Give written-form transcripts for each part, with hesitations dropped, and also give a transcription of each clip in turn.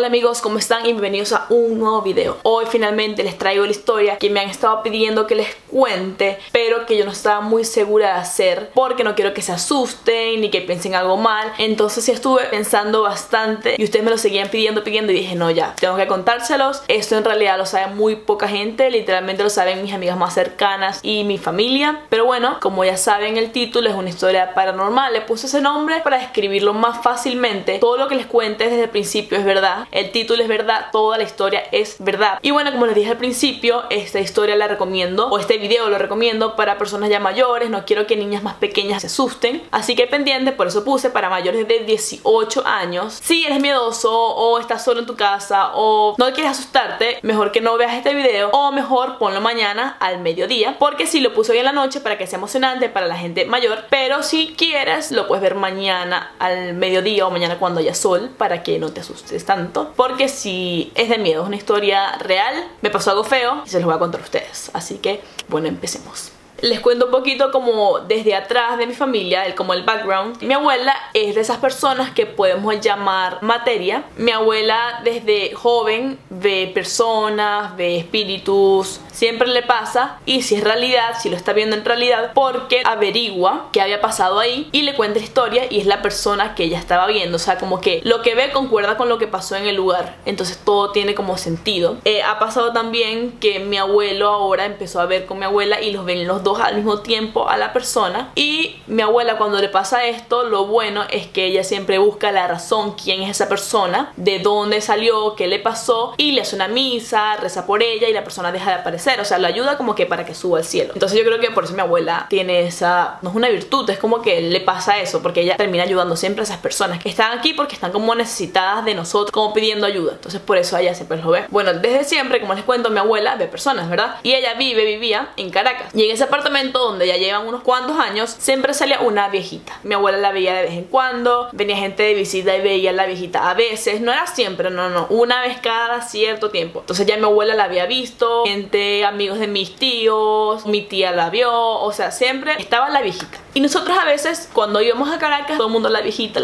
Hola amigos, ¿cómo están? Y bienvenidos a un nuevo video. Hoy finalmente les traigo la historia que me han estado pidiendo que les cuente, pero que yo no estaba muy segura de hacer, porque no quiero que se asusten ni que piensen algo mal. Entonces sí estuve pensando bastante y ustedes me lo seguían pidiendo y dije, no, ya, tengo que contárselos. Esto en realidad lo sabe muy poca gente, literalmente lo saben mis amigas más cercanas y mi familia. Pero bueno, como ya saben el título, es una historia paranormal. Le puse ese nombre para escribirlo más fácilmente. Todo lo que les cuente desde el principio es verdad, el título es verdad, toda la historia es verdad. Y bueno, como les dije al principio, esta historia la recomiendo, o este video lo recomiendo para personas ya mayores. No quiero que niñas más pequeñas se asusten, así que pendiente, por eso puse para mayores de 18 años. Si eres miedoso o estás solo en tu casa o no quieres asustarte, mejor que no veas este video, o mejor ponlo mañana al mediodía, porque si lo puse hoy en la noche para que sea emocionante para la gente mayor, pero si quieres lo puedes ver mañana al mediodía o mañana cuando haya sol, para que no te asustes tanto, porque si es de miedo, es una historia real, me pasó algo feo y se los voy a contar a ustedes. Así que bueno, empecemos. Les cuento un poquito como desde atrás de mi familia, como el background. Mi abuela es de esas personas que podemos llamar materia. Mi abuela desde joven ve personas, ve espíritus, siempre le pasa, y si es realidad, si lo está viendo en realidad, porque averigua qué había pasado ahí y le cuenta la historia, y es la persona que ella estaba viendo. O sea, como que lo que ve concuerda con lo que pasó en el lugar, entonces todo tiene como sentido. Ha pasado también que mi abuelo ahora empezó a ver con mi abuela y los ven los dos al mismo tiempo a la persona. Y mi abuela, cuando le pasa esto, lo bueno es que ella siempre busca la razón, quién es esa persona, de dónde salió, qué le pasó, y le hace una misa, reza por ella y la persona deja de aparecer. O sea, lo ayuda como que para que suba al cielo. Entonces yo creo que por eso mi abuela tiene esa, no es una virtud, es como que le pasa eso, porque ella termina ayudando siempre a esas personas que están aquí porque están como necesitadas de nosotros, como pidiendo ayuda. Entonces por eso ella siempre lo ve. Bueno, desde siempre, como les cuento, mi abuela ve personas, ¿verdad? Y ella vivía en Caracas, y en ese apartamento donde ya llevan unos cuantos años siempre salía una viejita. Mi abuela la veía de vez en cuando, venía gente de visita y veía a la viejita a veces, no era siempre, no, una vez cada cierto tiempo. Entonces ya mi abuela la había visto, gente, amigos de mis tíos, mi tía la vio, o sea, siempre estaba la viejita. Y nosotros a veces cuando íbamos a Caracas, todo el mundo la viejita,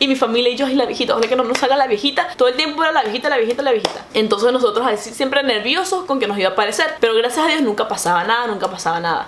y mi familia y yo, y la viejita, o sea, que no nos salga la viejita, todo el tiempo era la viejita. Entonces nosotros así siempre nerviosos con que nos iba a aparecer, pero gracias a Dios nunca pasaba nada.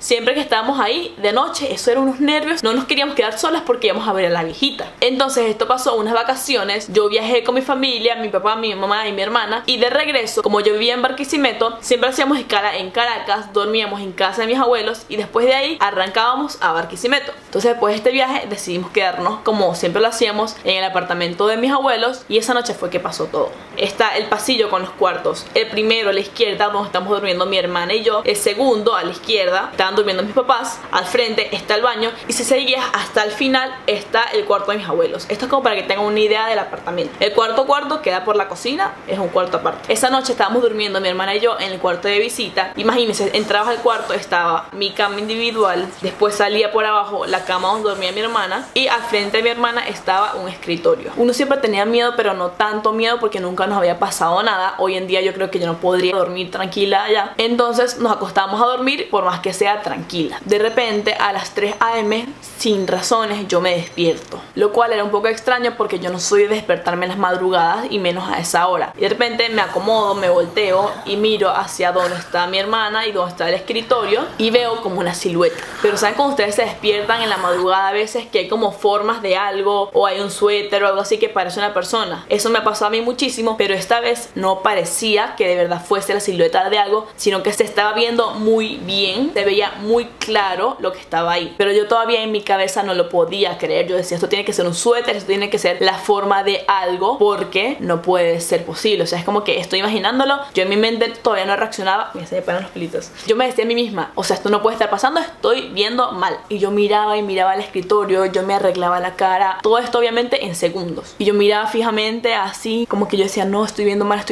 Siempre que estábamos ahí de noche, eso eran unos nervios, no nos queríamos quedar solas porque íbamos a ver a la viejita. Entonces esto pasó unas vacaciones, yo viajé con mi familia, mi papá, mi mamá y mi hermana, y de regreso, como yo vivía en Barquisimeto, siempre hacíamos escala en Caracas, dormíamos en casa de mis abuelos y después de ahí arrancábamos a Barquisimeto. Entonces después de este viaje decidimos quedarnos, como siempre lo hacíamos, en el apartamento de mis abuelos, y esa noche fue que pasó todo. Está el pasillo con los cuartos, el primero a la izquierda donde estamos durmiendo mi hermana y yo, el segundo a la izquierda estaban durmiendo mis papás, al frente está el baño y si seguías hasta el final está el cuarto de mis abuelos. Esto es como para que tengan una idea del apartamento. El cuarto queda por la cocina, es un cuarto aparte. Esa noche estábamos durmiendo mi hermana y yo en el cuarto de visita. Imagínense, entrabas al cuarto, estaba mi cama individual, después salía por abajo la cama donde dormía mi hermana y al frente de mi hermana estaba un escritorio. Uno siempre tenía miedo, pero no tanto miedo porque nunca nos había pasado nada. Hoy en día yo creo que yo no podría dormir tranquila allá. Entonces nos acostamos a dormir por más que sea tranquila. De repente a las 3 AM, sin razones, yo me despierto, lo cual era un poco extraño porque yo no soy de despertarme en las madrugadas y menos a esa hora. Y de repente me acomodo, me volteo y miro hacia donde está mi hermana y donde está el escritorio y veo como una silueta. Pero saben, cuando ustedes se despiertan en la madrugada a veces que hay como formas de algo, o hay un suéter o algo así que parece una persona. Eso me pasó a mí muchísimo, pero esta vez no parecía que de verdad fuese la silueta de algo, sino que se estaba viendo muy bien, se veía muy claro lo que estaba ahí, pero yo todavía en mi cabeza no lo podía creer. Yo decía, esto tiene que ser un suéter, esto tiene que ser la forma de algo, porque no puede ser posible. O sea, es como que estoy imaginándolo, yo en mi mente todavía no reaccionaba. Me se me paran los pelitos. Yo me decía a mí misma, o sea, esto no puede estar pasando, estoy viendo mal. Y yo miraba y miraba el escritorio, yo me arreglaba la cara, todo esto obviamente en segundos, y yo miraba fijamente así, como que yo decía, no, estoy viendo mal,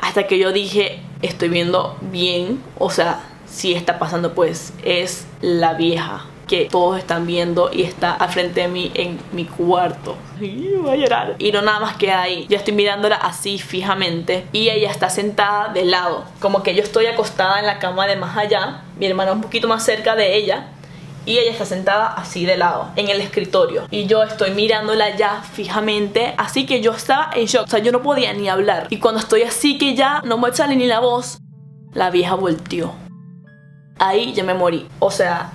hasta que yo dije, estoy viendo bien, o sea, si está pasando, pues es la vieja que todos están viendo y está al frente de mí en mi cuarto. Y voy a llorar. Y no nada más queda ahí, ya estoy mirándola así fijamente y ella está sentada de lado, como que yo estoy acostada en la cama de más allá, mi hermana un poquito más cerca de ella y ella está sentada así de lado en el escritorio y yo estoy mirándola ya fijamente, así que yo estaba en shock, o sea, yo no podía ni hablar, y cuando estoy así que ya no me sale ni la voz, la vieja volteó. Ahí ya me morí, o sea,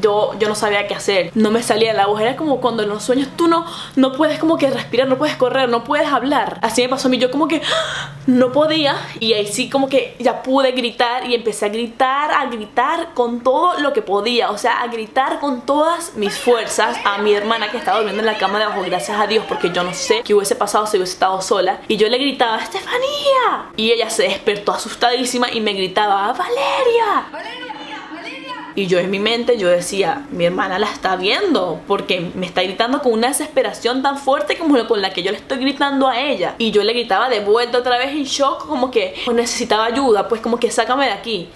yo no sabía qué hacer, no me salía la voz, era como cuando en los sueños tú no puedes como que respirar, no puedes correr, no puedes hablar. Así me pasó a mí, yo como que no podía, y ahí sí como que ya pude gritar y empecé a gritar con todo lo que podía, o sea, a gritar con todas mis fuerzas a mi hermana que estaba durmiendo en la cama de abajo, gracias a Dios, porque yo no sé qué hubiese pasado si hubiese estado sola. Y yo le gritaba, ¡Estefanía! Y ella se despertó asustadísima y me gritaba, ¡Valeria! ¡Valeria! Y yo en mi mente, yo decía, mi hermana la está viendo, porque me está gritando con una desesperación tan fuerte como con la que yo le estoy gritando a ella. Y yo le gritaba de vuelta otra vez en shock, como que necesitaba ayuda, pues como que sácame de aquí.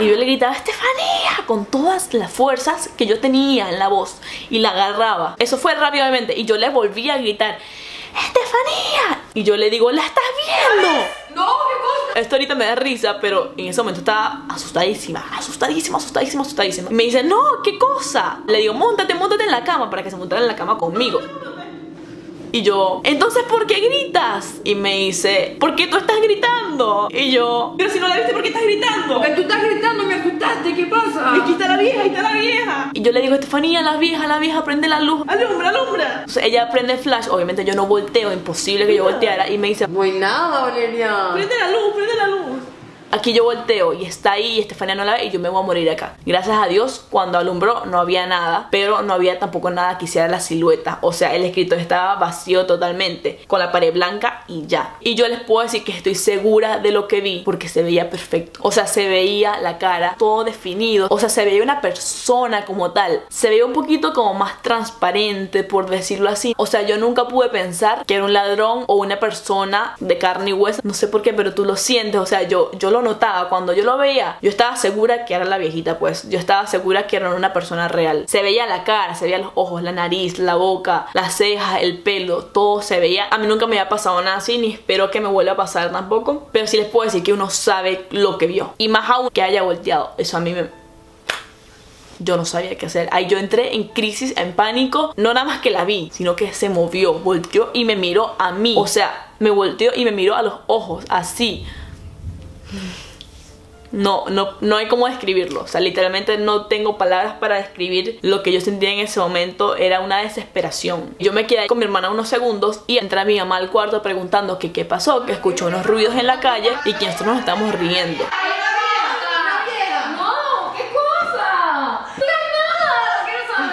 Y yo le gritaba, Estefanía, con todas las fuerzas que yo tenía en la voz, y la agarraba. Eso fue rápidamente, y yo le volví a gritar, Estefanía. Y yo le digo, ¿la estás viendo? No, esto ahorita me da risa, pero en ese momento estaba asustadísima. Me dice, no, ¿qué cosa? Le digo, móntate en la cama, para que se montara en la cama conmigo. Y yo, entonces, ¿por qué gritas? Y me dice, ¿por qué tú estás gritando? Y yo, pero si no la viste, ¿por qué estás gritando? Porque tú estás gritando, me asustaste, ¿qué pasa? Aquí está la vieja, ahí está la vieja. Y yo le digo, Estefanía, la vieja, prende la luz. Alumbra, alumbra. O sea, ella prende el flash, obviamente yo no volteo, imposible que yo volteara. Y me dice, no hay nada, Valeria. Prende la luz, prende la luz. Aquí yo volteo y está ahí, Estefanía no la ve y yo me voy a morir acá. Gracias a Dios, cuando alumbró no había nada, pero no había tampoco nada que hiciera la silueta. O sea, el escritorio estaba vacío totalmente, con la pared blanca y ya. Y yo les puedo decir que estoy segura de lo que vi, porque se veía perfecto. O sea, se veía la cara, todo definido. O sea, se veía una persona como tal. Se veía un poquito como más transparente, por decirlo así. O sea, yo nunca pude pensar que era un ladrón o una persona de carne y hueso. No sé por qué, pero tú lo sientes. O sea, yo lo notaba, cuando yo lo veía, yo estaba segura que era la viejita, pues, yo estaba segura que era una persona real. Se veía la cara, se veía los ojos, la nariz, la boca, las cejas, el pelo, todo se veía. A mí nunca me había pasado nada así, ni espero que me vuelva a pasar tampoco, pero sí les puedo decir que uno sabe lo que vio, y más aún que haya volteado. Eso a mí me... yo no sabía qué hacer. Ahí yo entré en crisis, en pánico. No nada más que la vi, sino que se movió, volteó y me miró a mí. O sea, me volteó y me miró a los ojos, así. No hay cómo describirlo. O sea, literalmente no tengo palabras para describir lo que yo sentía en ese momento. Era una desesperación. Yo me quedé con mi hermana unos segundos y entré a mi mamá al cuarto preguntando que qué pasó, que escuchó unos ruidos en la calle y que nosotros nos estamos riendo.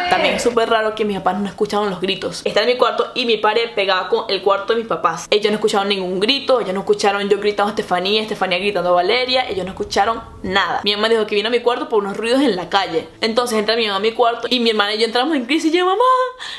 También es súper raro que mis papás no escucharon los gritos. Estaba en mi cuarto y mi padre pegaba con el cuarto de mis papás. Ellos no escucharon ningún grito, ellos no escucharon yo gritando a Estefanía, Estefanía gritando a Valeria, ellos no escucharon nada. Mi mamá dijo que vino a mi cuarto por unos ruidos en la calle. Entonces entra mi mamá a mi cuarto y mi hermana y yo entramos en crisis y yo, mamá,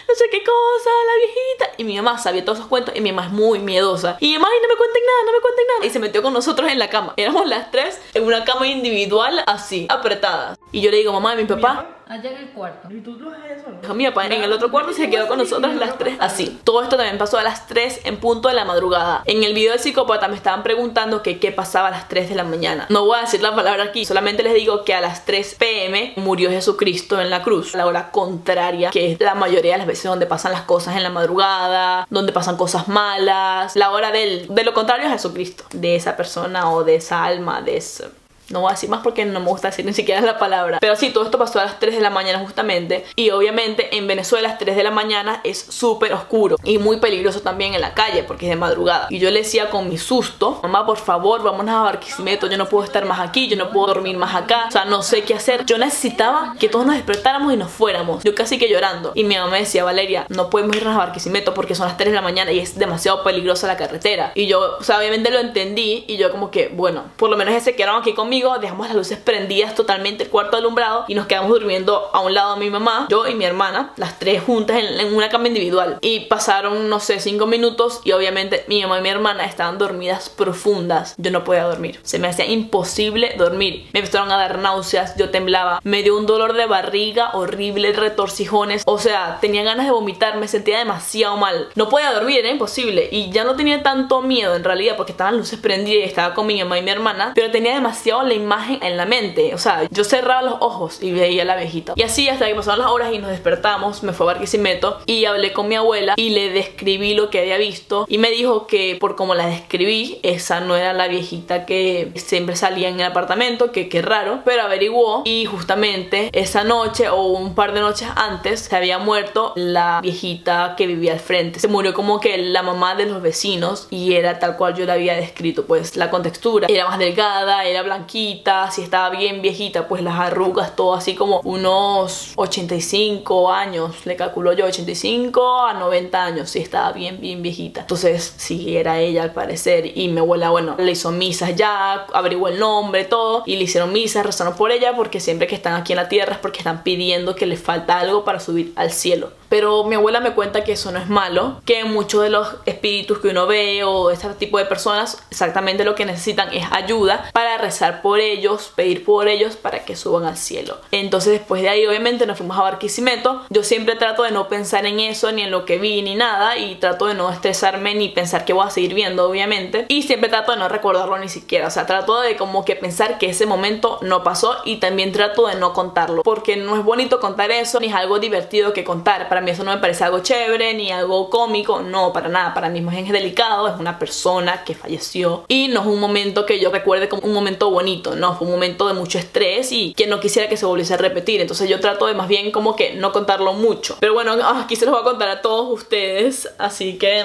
no sé qué cosa, la viejita. Y mi mamá sabía todos esos cuentos y mi mamá es muy miedosa. Y mi mamá, ay, no me cuenten nada. Y se metió con nosotros en la cama. Éramos las tres en una cama individual así, apretadas. Y yo le digo, mamá, mi papá... allá en el cuarto. ¿Y tú eso, no? Mi papá en el otro cuarto se quedó con nosotras las tres así. Todo esto también pasó a las 3 en punto de la madrugada. En el video del psicópata me estaban preguntando que qué pasaba a las 3 de la mañana. No voy a decir la palabra aquí, solamente les digo que a las 3 p.m. murió Jesucristo en la cruz. La hora contraria, que es la mayoría de las veces donde pasan las cosas en la madrugada, donde pasan cosas malas. La hora de lo contrario a Jesucristo, de esa persona o de esa alma, de ese... no voy a decir más porque no me gusta decir ni siquiera la palabra. Pero sí, todo esto pasó a las 3 de la mañana justamente. Y obviamente en Venezuela las 3 de la mañana es súper oscuro y muy peligroso también en la calle, porque es de madrugada. Y yo le decía con mi susto, mamá, por favor, vámonos a Barquisimeto. Yo no puedo estar más aquí, yo no puedo dormir más acá. O sea, no sé qué hacer. Yo necesitaba que todos nos despertáramos y nos fuéramos. Yo casi que llorando. Y mi mamá me decía, Valeria, no podemos irnos a Barquisimeto porque son las 3 de la mañana y es demasiado peligrosa la carretera. Y yo, o sea, obviamente lo entendí. Y yo como que, bueno, por lo menos se quedaron aquí conmigo. Dejamos las luces prendidas totalmente, el cuarto alumbrado, y nos quedamos durmiendo a un lado mi mamá, yo y mi hermana, las tres juntas en una cama individual. Y pasaron, no sé, 5 minutos y obviamente mi mamá y mi hermana estaban dormidas profundas. Yo no podía dormir, se me hacía imposible dormir. Me empezaron a dar náuseas, yo temblaba, me dio un dolor de barriga horrible, retorcijones, o sea, tenía ganas de vomitar, me sentía demasiado mal. No podía dormir, era imposible. Y ya no tenía tanto miedo en realidad porque estaban luces prendidas y estaba con mi mamá y mi hermana, pero tenía demasiado la imagen en la mente. O sea, yo cerraba los ojos y veía a la abejita. Y así hasta que pasaron las horas y nos despertamos, me fue a Barquisimeto y hablé con mi abuela y le describí lo que había visto. Y me dijo que por como la describí, esa no era la viejita que siempre salía en el apartamento, que raro. Pero averiguó y justamente esa noche o un par de noches antes se había muerto la viejita que vivía al frente. Se murió como que la mamá de los vecinos y era tal cual yo la había descrito. Pues la contextura era más delgada, era blanquita, si estaba bien viejita, pues las arrugas, todo así como unos 85 años, le calculo yo, 85 a 90 años, si estaba bien, bien viejita. Entonces sí, era ella al parecer. Y mi abuela, bueno, le hizo misas ya, averiguó el nombre, todo, y le hicieron misas, rezaron por ella, porque siempre que están aquí en la tierra es porque están pidiendo que les falta algo para subir al cielo. Pero mi abuela me cuenta que eso no es malo, que muchos de los espíritus que uno ve o este tipo de personas exactamente lo que necesitan es ayuda para rezar por ellos, pedir por ellos para que suban al cielo. Entonces después de ahí obviamente nos fuimos a Barquisimeto. Yo siempre trato de no pensar en eso, ni en lo que vi, ni nada, y trato de no estresarme ni pensar que voy a seguir viendo obviamente, y siempre trato de no recordarlo ni siquiera. O sea, trato de como que pensar que ese momento no pasó, y también trato de no contarlo, porque no es bonito contar eso, ni es algo divertido que contar. Para mí eso no me parece algo chévere ni algo cómico, no, para nada. Para mí es más delicado, es una persona que falleció y no es un momento que yo recuerde como un momento bonito, no, fue un momento de mucho estrés y que no quisiera que se volviese a repetir. Entonces yo trato de más bien como que no contarlo mucho. Pero bueno, aquí se los voy a contar a todos ustedes, así que...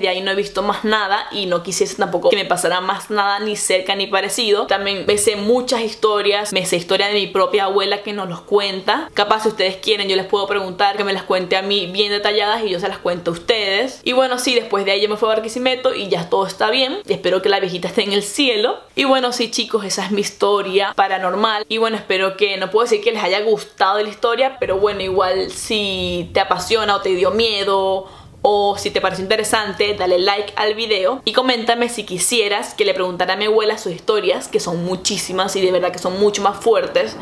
de ahí no he visto más nada y no quisiese tampoco que me pasara más nada, ni cerca ni parecido. También me sé muchas historias, me sé historia de mi propia abuela que nos los cuenta. Capaz si ustedes quieren yo les puedo preguntar que me las cuente a mí bien detalladas y yo se las cuento a ustedes. Y bueno, sí, después de ahí yo me fui a Barquisimeto y ya todo está bien. Espero que la viejita esté en el cielo. Y bueno, sí chicos, esa es mi historia paranormal. Y bueno, espero que, no puedo decir que les haya gustado la historia, pero bueno, igual si te apasiona o te dio miedo... o si te pareció interesante, dale like al video y coméntame si quisieras que le preguntara a mi abuela sus historias, que son muchísimas y de verdad que son mucho más fuertes,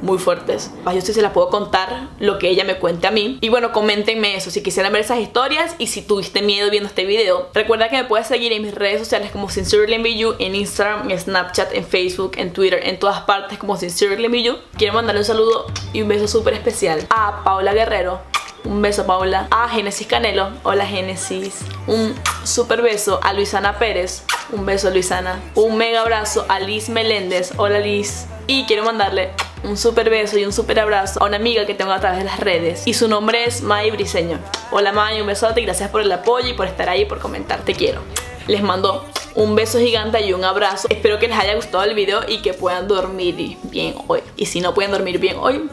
muy fuertes. Yo sí se las puedo contar lo que ella me cuente a mí. Y bueno, coméntenme eso, si quisieran ver esas historias y si tuviste miedo viendo este video. Recuerda que me puedes seguir en mis redes sociales como Sincerely Mvu, en Instagram, en Snapchat, en Facebook, en Twitter, en todas partes como Sincerely Mvu. Quiero mandarle un saludo y un beso súper especial a Paola Guerrero. Un beso, Paola. A Genesis Canelo. Hola, Genesis. Un super beso a Luisana Pérez. Un beso, Luisana. Un mega abrazo a Liz Meléndez. Hola, Liz. Y quiero mandarle un super beso y un super abrazo a una amiga que tengo a través de las redes. Y su nombre es May Briseño. Hola, May. Un besote y gracias por el apoyo y por estar ahí y por comentar. Te quiero. Les mando un beso gigante y un abrazo. Espero que les haya gustado el video y que puedan dormir bien hoy. Y si no pueden dormir bien hoy,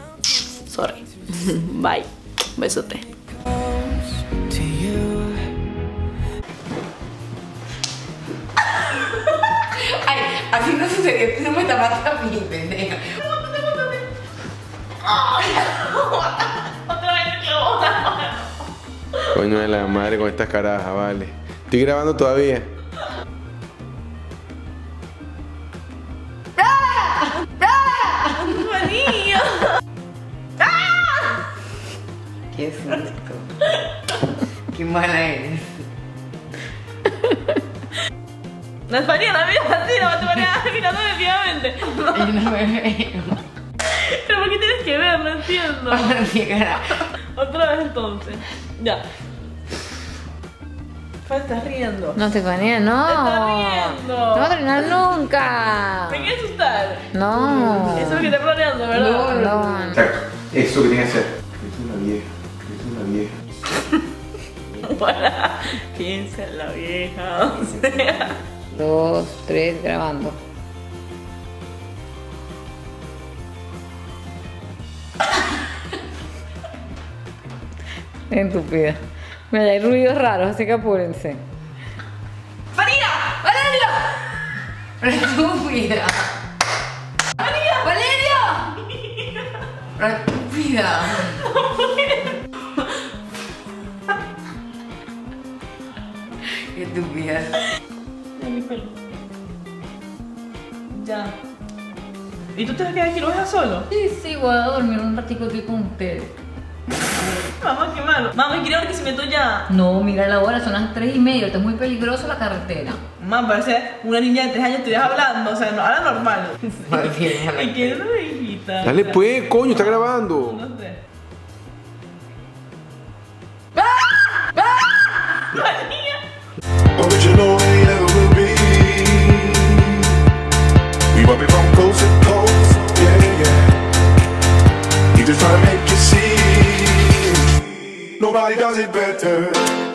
sorry. Bye. Besote. Ay, así no sucedió. No me tapaste a mí, pendeja. Otra vez que otra. Coño de la madre con estas carajas, vale. Estoy grabando todavía. Qué susto. Qué mala eres. No es paría la vida así, no te paría mirando definitivamente. Yo no me veo. Pero ¿por qué tienes que ver? No entiendo. Otra vez entonces. Ya. Estás riendo. No te conía, no. Estás riendo. No va a terminar nunca. Me quieres asustar. No. Eso es lo que está planeando, ¿verdad? No. Exacto. Eso es lo que tiene que hacer. Es una vieja. Para, piensa en la vieja, o sea. 2, 3, grabando. Entupida. Me da ruidos raros, así que apúrense. ¡María! ¡Valerio! ¡Estúpida! ¡María! ¡Valerio! ¡Estúpida! Estúpida. Ya, mi pelo. Ya. ¿Y tú te vas a quedar aquí? ¿Lo dejas solo? Sí, voy a dormir un ratito aquí con ustedes. Mamá, qué malo. Mamá, quiero ver que se meto ya. No, mira la hora, son las 3:30. Está muy peligroso la carretera. Man, parece una niña de 3 años, tú ibas hablando, o sea, no habla normal. Y que es una hijita. Dale, o sea, pues, coño, está grabando. No sé. ¡Ah! ¡Ah! ¡La niña! Nobody does it better.